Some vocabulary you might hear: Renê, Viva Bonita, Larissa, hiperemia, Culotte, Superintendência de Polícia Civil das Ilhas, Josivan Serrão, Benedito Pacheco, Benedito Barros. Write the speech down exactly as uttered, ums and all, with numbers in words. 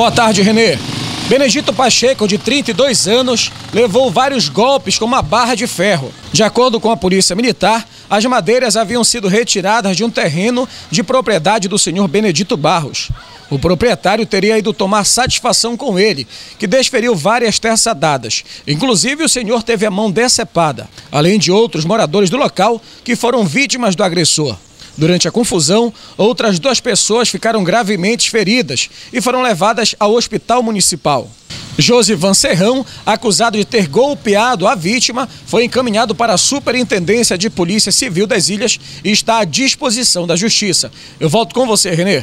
Boa tarde, Renê. Benedito Pacheco, de trinta e dois anos, levou vários golpes com uma barra de ferro. De acordo com a Polícia Militar, as madeiras haviam sido retiradas de um terreno de propriedade do senhor Benedito Barros. O proprietário teria ido tomar satisfação com ele, que desferiu várias terçadadas. Inclusive, o senhor teve a mão decepada, além de outros moradores do local que foram vítimas do agressor. Durante a confusão, outras duas pessoas ficaram gravemente feridas e foram levadas ao hospital municipal. Josivan Serrão, acusado de ter golpeado a vítima, foi encaminhado para a Superintendência de Polícia Civil das Ilhas e está à disposição da Justiça. Eu volto com você, Renê.